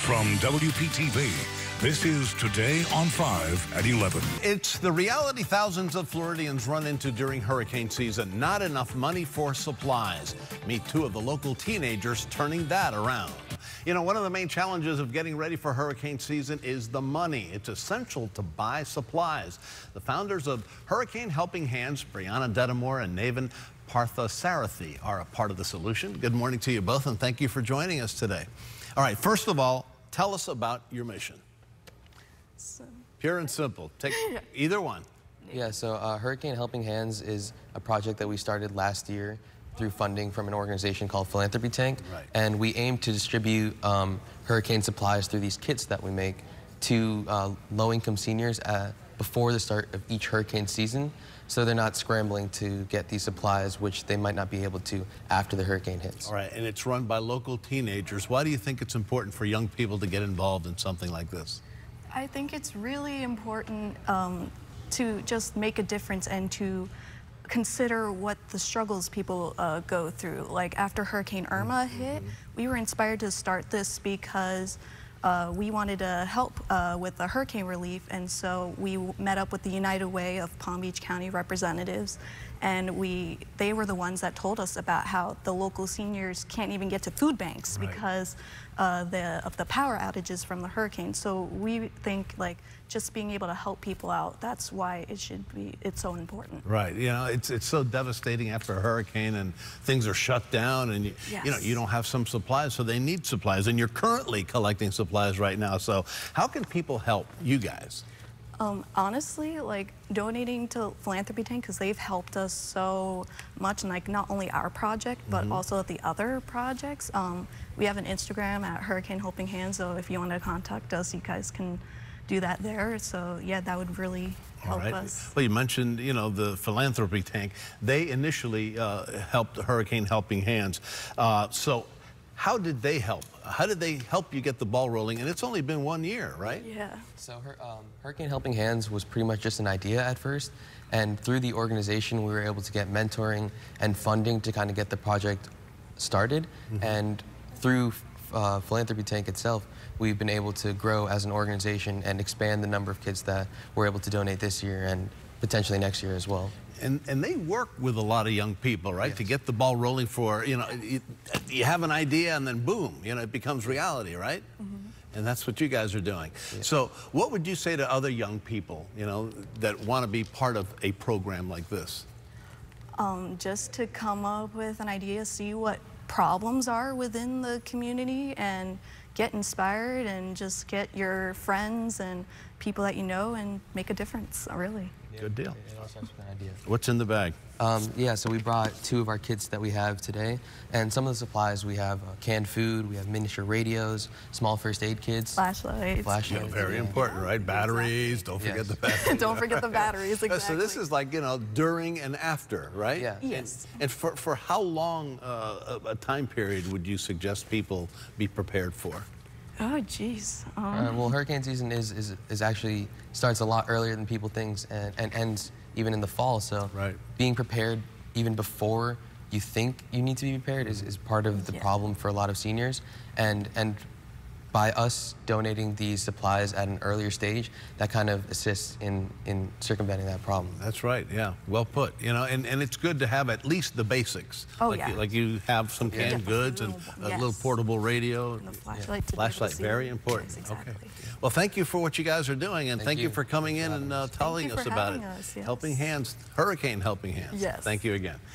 From WPTV, this is Today on 5 at 11. It's the reality thousands of Floridians run into during hurricane season. Not enough money for supplies. Meet two of the local teenagers turning that around. You know, one of the main challenges of getting ready for hurricane season is the money. It's essential to buy supplies. The founders of Hurricane Helping Hands, Brianna Dedimore and Navin Partha Sarathy, are a part of the solution. Good morning to you both, and thank you for joining us today. All right, first of all, tell us about your mission. Pure and simple. Take either one. Yeah, so Hurricane Helping Hands is a project that we started last year through funding from an organization called Philanthropy Tank. Right. And we aim to distribute hurricane supplies through these kits that we make to low-income seniors before the start of each hurricane season, so they're not scrambling to get these supplies, which they might not be able to after the hurricane hits. All right, and it's run by local teenagers. Why do you think it's important for young people to get involved in something like this? I think it's really important to just make a difference and to consider what the struggles people go through. Like after Hurricane Irma hit, we were inspired to start this because we wanted to help with the hurricane relief, and so we met up with the United Way of Palm Beach County representatives, and they were the ones that told us about how the local seniors can't even get to food banks because of the power outages from the hurricane. So we think like just being able to help people out, that's why it's so important. Right, you know, it's so devastating after a hurricane and things are shut down, and you know, you don't have some supplies, so they need supplies, and you're currently collecting supplies right now. So how can people help you guys? Honestly, like donating to Philanthropy Tank, because they've helped us so much, and like not only our project but also the other projects. We have an Instagram at Hurricane Helping Hands, so if you want to contact us, you guys can do that there. So yeah, that would really help us. Well, you mentioned, you know, the Philanthropy Tank. They initially helped Hurricane Helping Hands. So how did they help? How did they help you get the ball rolling? And it's only been 1 year, right? Yeah. So Hurricane Helping Hands was pretty much just an idea at first. And through the organization, we were able to get mentoring and funding to kind of get the project started. And through Philanthropy Tank itself, we've been able to grow as an organization and expand the number of kids that we're able to donate this year and potentially next year as well. And they work with a lot of young people, right? Yes. To get the ball rolling for, you know, you have an idea and then boom, you know, it becomes reality, right? And that's what you guys are doing. Yeah. So what would you say to other young people, you know, that want to be part of a program like this? Just to come up with an idea, see what problems are within the community, and get inspired, and just get your friends and people that you know and make a difference, really. Yeah, good deal. What's in the bag? Yeah, so we brought two of our kits that we have today, and some of the supplies we have canned food, we have miniature radios, small first aid kits. Flashlights. Flashlights. Yeah, very important, right? Batteries, exactly. Don't forget the batteries. Don't forget the batteries, exactly. So this is like, you know, during and after, right? Yeah. Yes. And for how long a time period would you suggest people be prepared for? Oh, geez. Well, hurricane season is actually starts a lot earlier than people think, and ends even in the fall. So being prepared even before you think you need to be prepared is part of the problem for a lot of seniors. And by us donating these supplies at an earlier stage, that kind of assists in circumventing that problem. That's right, yeah, well put. You know, and it's good to have at least the basics. Oh, like, like you have some canned goods and a little portable radio. And the flashlight. Yeah. Flashlight, very important. Yes, exactly. Okay. Well, thank you for what you guys are doing, and thank you for coming in and telling us about it. Helping Hands, Hurricane Helping Hands. Yes. Thank you again.